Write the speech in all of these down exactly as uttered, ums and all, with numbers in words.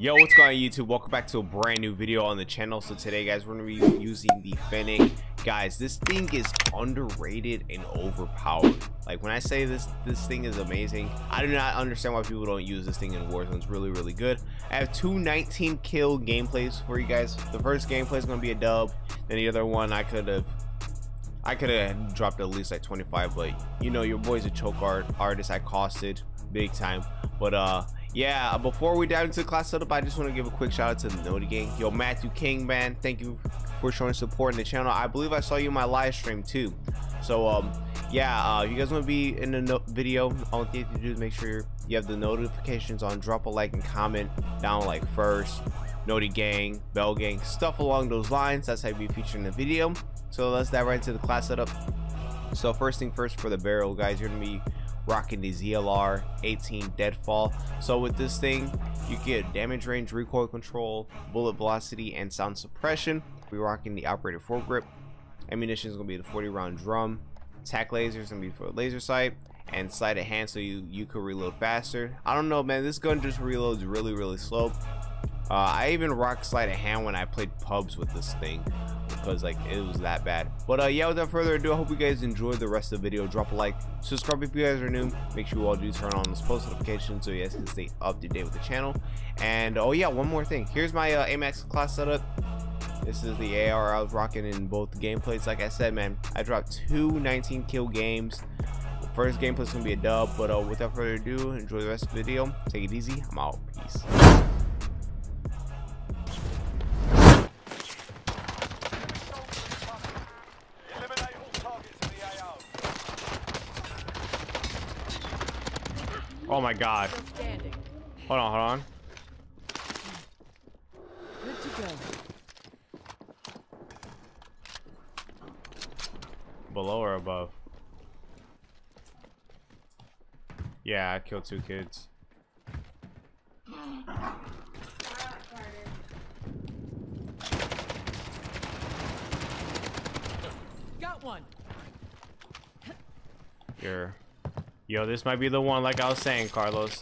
Yo, what's going on YouTube? Welcome back to a brand new video on the channel. So today guys, we're going to be using the Fennec. Guys, this thing is underrated and overpowered. Like when I say this this thing is amazing, I do not understand why people don't use this thing in Warzone. It's really really good. I have two nineteen kill gameplays for you guys. The first gameplay is going to be a dub, then the other one I could have I could have dropped at least like twenty-five, but you know, your boy's a choke art artist. I costed big time. But uh yeah, before we dive into the class setup, I just want to give a quick shout out to the Noti gang. Yo, Matthew King, man, thank you for showing support in the channel. I believe I saw you in my live stream too. So um yeah, uh if you guys want to be in the no video, all you have to do is make sure you have the notifications on. Drop a like and comment down, like first, Noti gang, Bell gang, stuff along those lines. That's how you be featured in the video. So let's dive right into the class setup. So first thing first, for the barrel guys, you're gonna be rocking the Z L R eighteen Deadfall. So with this thing, you get damage range, recoil control, bullet velocity, and sound suppression. We're rocking the operated foregrip. Ammunition is gonna be the forty round drum. Tac laser is gonna be for laser sight and sight at hand, so you you could reload faster. I don't know, man. This gun just reloads really really slow. Uh, I even rocked sleight of hand when I played pubs with this thing because like it was that bad. But uh, yeah, without further ado, I hope you guys enjoyed the rest of the video. Drop a like, subscribe if you guys are new. Make sure you all do turn on those post notifications so you guys can stay up to date with the channel. And oh yeah, one more thing. Here's my uh, A M X class setup. This is the A R I was rocking in both gameplays. Like I said, man, I dropped two nineteen kill games. The first gameplay is gonna be a dub. But uh, without further ado, enjoy the rest of the video. Take it easy. I'm out. Peace. Oh my god. Hold on, hold on. Good to go. Below or above? Yeah, I killed two kids. Got one. You're... Yo, this might be the one, like I was saying, Carlos.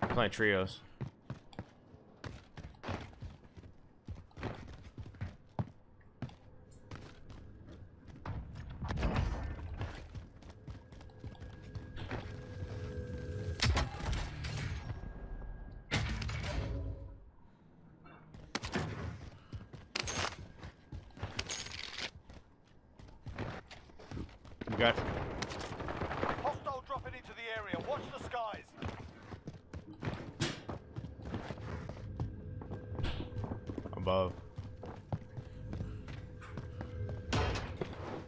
I'm playing trios. Okay. Hostile dropping into the area. Watch the skies. Above.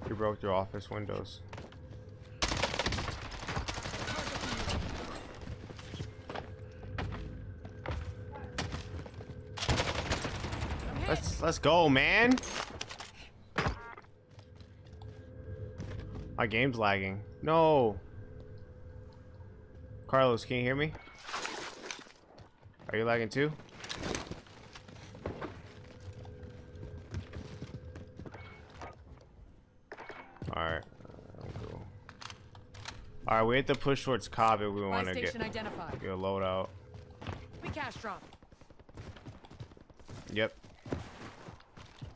You broke through office windows. Let's let's go, man. My game's lagging. No. Carlos, can you hear me? Are you lagging too? Alright. Cool. Alright, we have to push towards Cobb if we want to get, get a loadout. We cash drop. Yep.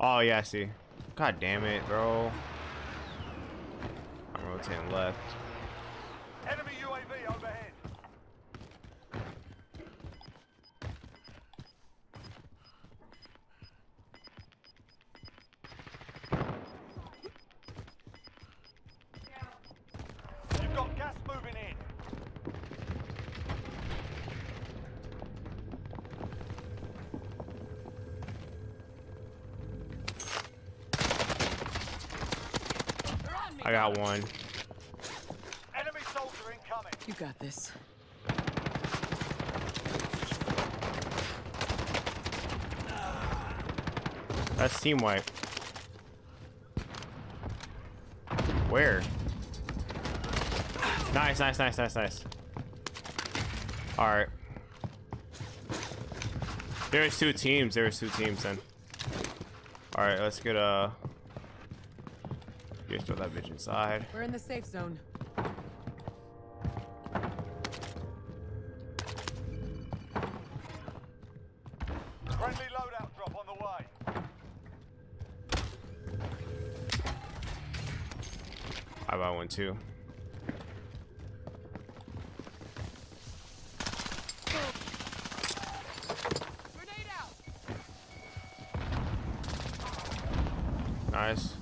Oh, yeah, I see. God damn it, bro. Rotating left. Enemy U A V overhead. You've got gas moving in. I got one. Enemy soldier incoming. You got this. That's team wipe. Where? Nice, nice, nice, nice, nice. All right. There's two teams. There's two teams then. All right, let's get a. Uh... Okay, throw that bitch inside. We're in the safe zone. Friendly loadout drop on the way. I bought one too. Nice.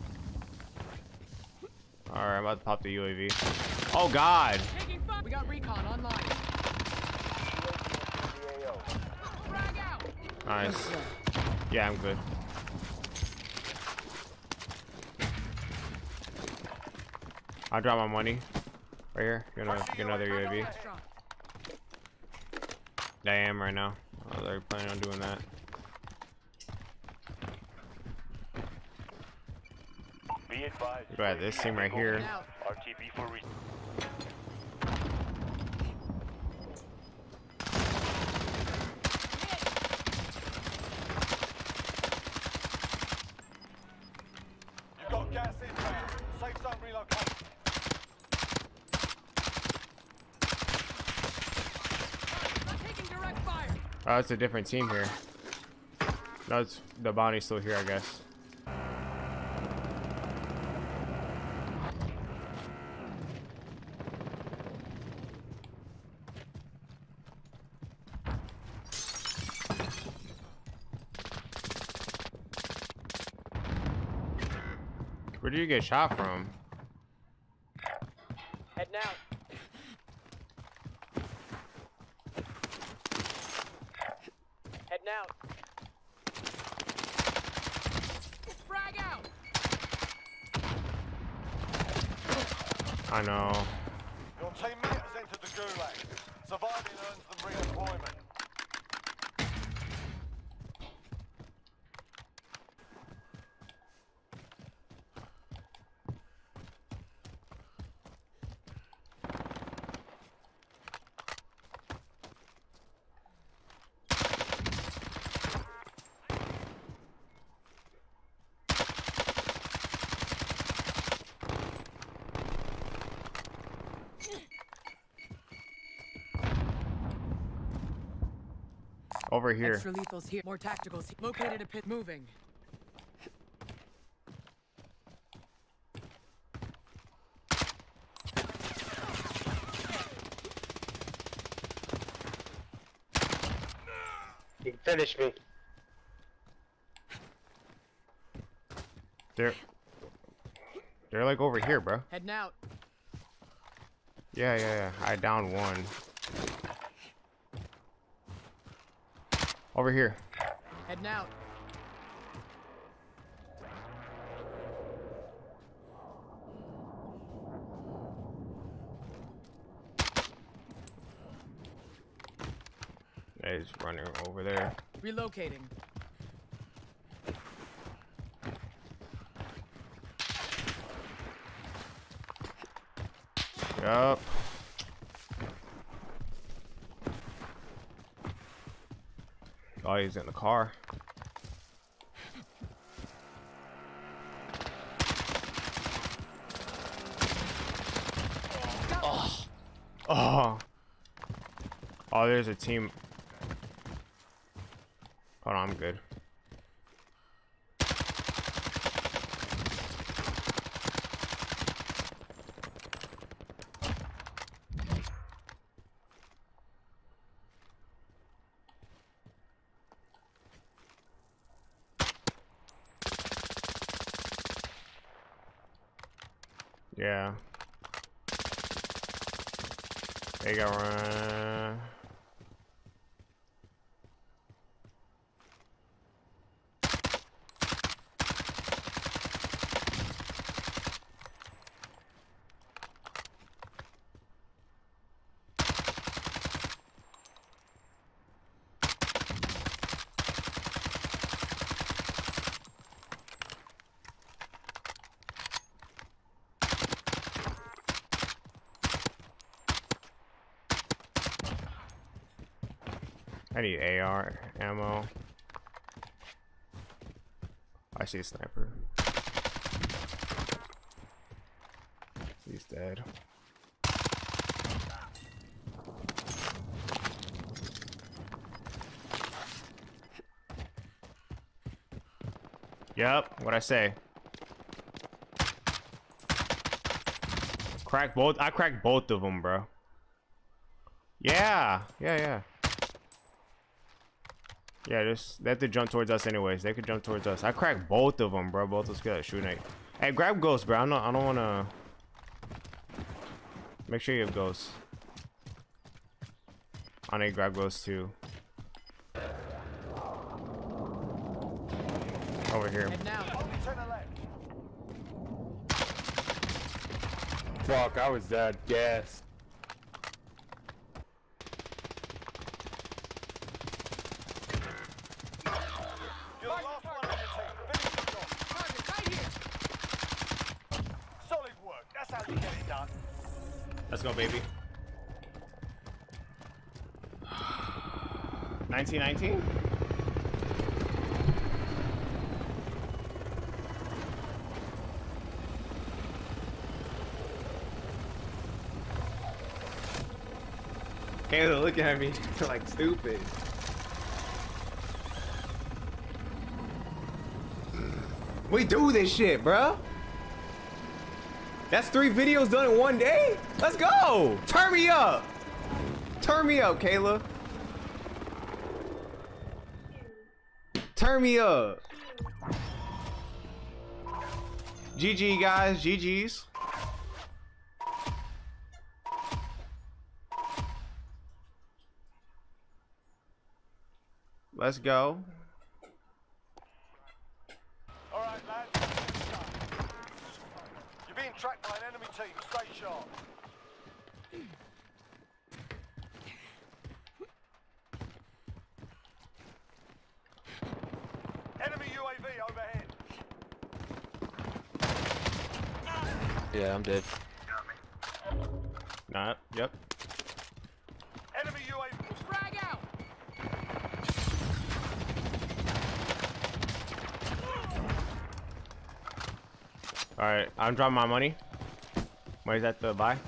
Alright, I'm about to pop the U A V. Oh god! We got recon online. Nice. Yeah, I'm good. I'll drop my money. Right here. Gonna get another U A V. I am right now. Oh, they're planning on doing that. Right, this thing right here. You got gas in there. Safe zone relocation. I'm taking direct fire. Oh, it's a different team here. No, it's the bounty's still here, I guess. Where do you get shot from? Head now. Head now. Frag out. I know. Your teammate has entered the gulag. Surviving earns them redeployment. Over here. Extra lethals here. More tacticals. Located a pit moving. You can finish me. They're they're like over here, bro. Heading out. Yeah, yeah, yeah. I downed one. Over here. Heading out. He's running over there. Relocating. Yup. Oh, he's in the car. Oh. Oh. Oh, there's a team. Hold on, I'm good. Yeah. They got run. I need A R ammo. I see a sniper. dead. Yep, what'd I say? Crack both. I cracked both of them, bro. Yeah, yeah, yeah. Yeah, just they have to jump towards us anyways. They could jump towards us. I cracked both of them, bro. Both those guys shooting at. Hey, grab ghosts, bro. I don't. I don't wanna. Make sure you have ghosts. I need to grab ghosts too. Over here. Fuck, I was dead. Yes. Solid work. That's how you get it done. Let's go, baby. nineteen nineteen? They're looking at me like stupid. We do this shit, bro. That's three videos done in one day. Let's go. Turn me up. Turn me up, Kayla. Turn me up. G G, guys. G Gs. Let's go. All right, lads. You're being tracked by an enemy team. Stay sharp. Enemy U A V overhead. Yeah, I'm dead. Nah. Yep. Enemy U A V. All right, I'm dropping my money. Where's that the buy?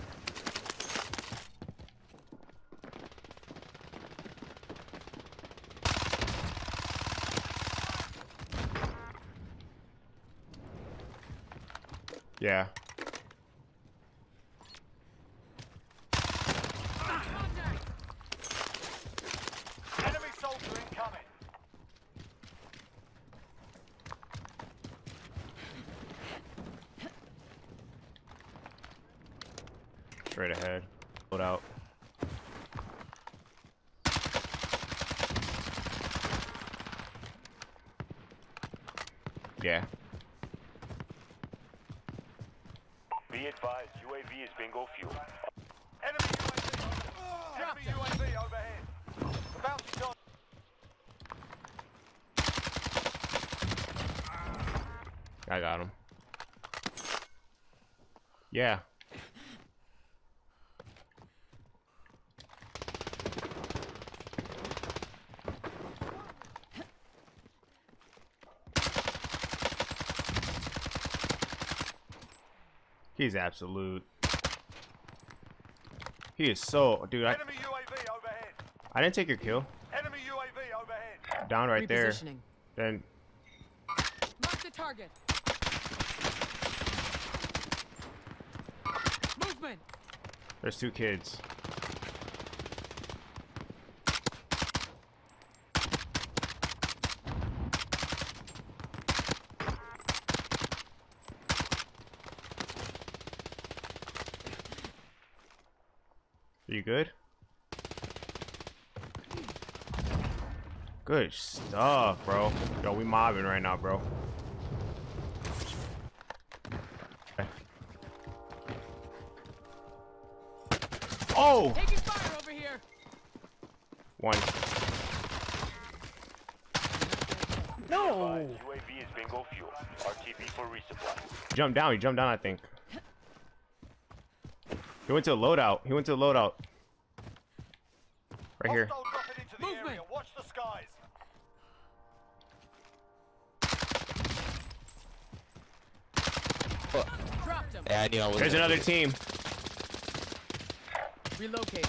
Yeah. Straight ahead. Hold out. Yeah. Be advised, U A V is bingo fuel. Enemy U A V. Enemy U A V overhead. The bounty's on. I got him. Yeah. He's absolute. He is so, dude. I, Enemy U A V overhead. I didn't take your kill. Enemy U A V overhead. Down right there. Then. Mark the target. Movement. There's two kids. You good? Good stuff, bro. Yo, we mobbing right now, bro. Okay. Oh! Taking fire over here. One. No. U A V is bingo fuel. R T B for resupply. Jump down. He jumped down, I think. He went to a loadout. He went to a loadout. Right here. Movement. Watch the skies. Oh. Him. Yeah, I knew I was. There's another team. Relocate.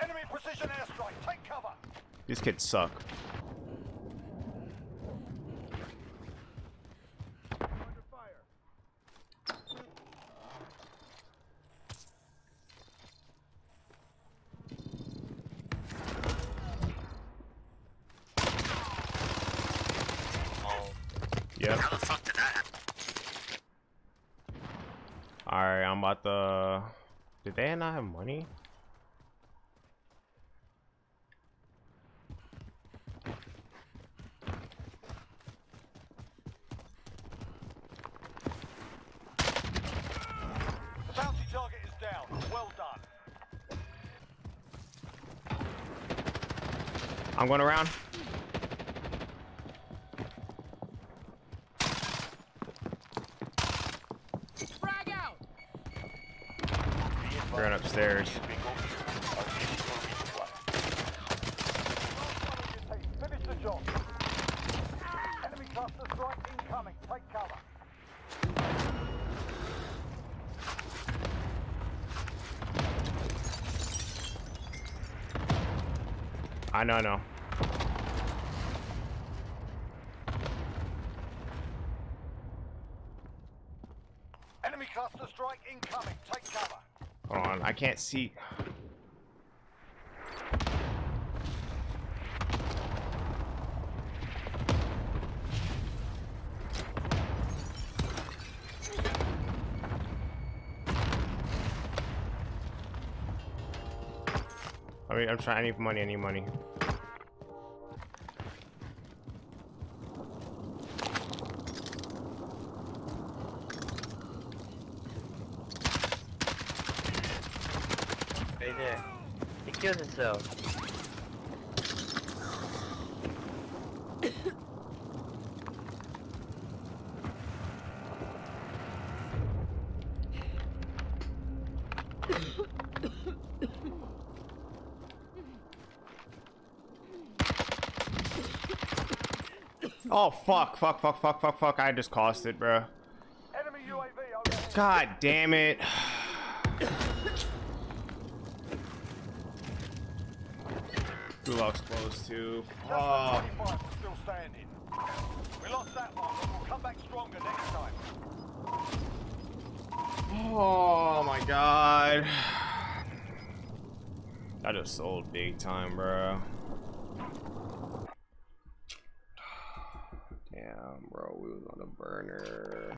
Enemy precision airstrike. Take cover. These kids suck. Yep. How the fuck did that happen? Alright, I'm about to... Did they not have money? The bounty target is down. Well done. I'm going around. They're upstairs. Finish the job. Enemy cluster strike incoming. Take cover. I know, I know. Enemy cluster strike incoming. Take cover. Hold on, I can't see. I mean, I'm trying. I need money. I need money. Right there. He killed himself. Oh fuck, fuck, fuck, fuck, fuck, fuck. I just cost it, bro. Enemy U A V overhead. God damn it. Gulag's close too. Oh. Still standing. We lost that one, but we'll come back stronger next time. Oh my god. I just sold big time, bro. Damn, bro, we was on a burner.